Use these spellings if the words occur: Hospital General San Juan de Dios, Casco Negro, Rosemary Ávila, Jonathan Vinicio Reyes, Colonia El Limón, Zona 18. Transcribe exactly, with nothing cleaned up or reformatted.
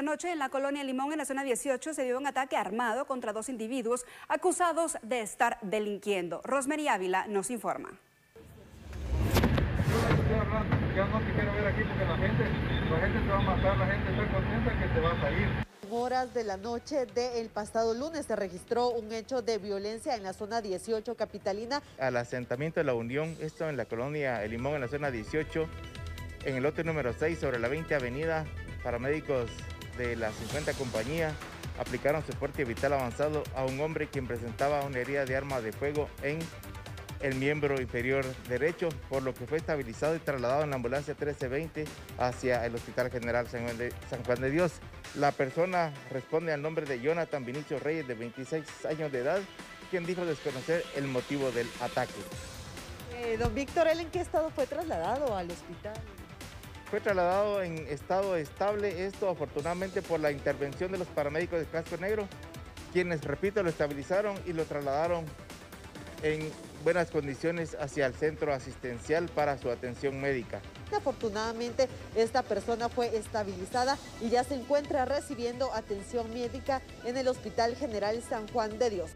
Esta noche en la colonia Limón, en la zona dieciocho, se dio un ataque armado contra dos individuos acusados de estar delinquiendo. Rosemary Ávila nos informa. Horas de la noche del pasado lunes se registró un hecho de violencia en la zona dieciocho capitalina. Al asentamiento de la Unión, esto en la colonia El Limón, en la zona dieciocho, en el lote número seis, sobre la veinte avenida, paramédicos de la cincuenta compañía aplicaron soporte vital avanzado a un hombre quien presentaba una herida de arma de fuego en el miembro inferior derecho, por lo que fue estabilizado y trasladado en la ambulancia trece veinte hacia el Hospital General San Juan de Dios. La persona responde al nombre de Jonathan Vinicio Reyes, de veintiséis años de edad, quien dijo desconocer el motivo del ataque. Eh, don Víctor, ¿él en qué estado fue trasladado al hospital? Fue trasladado en estado estable, esto afortunadamente por la intervención de los paramédicos de Casco Negro, quienes, repito, lo estabilizaron y lo trasladaron en buenas condiciones hacia el centro asistencial para su atención médica. Afortunadamente esta persona fue estabilizada y ya se encuentra recibiendo atención médica en el Hospital General San Juan de Dios.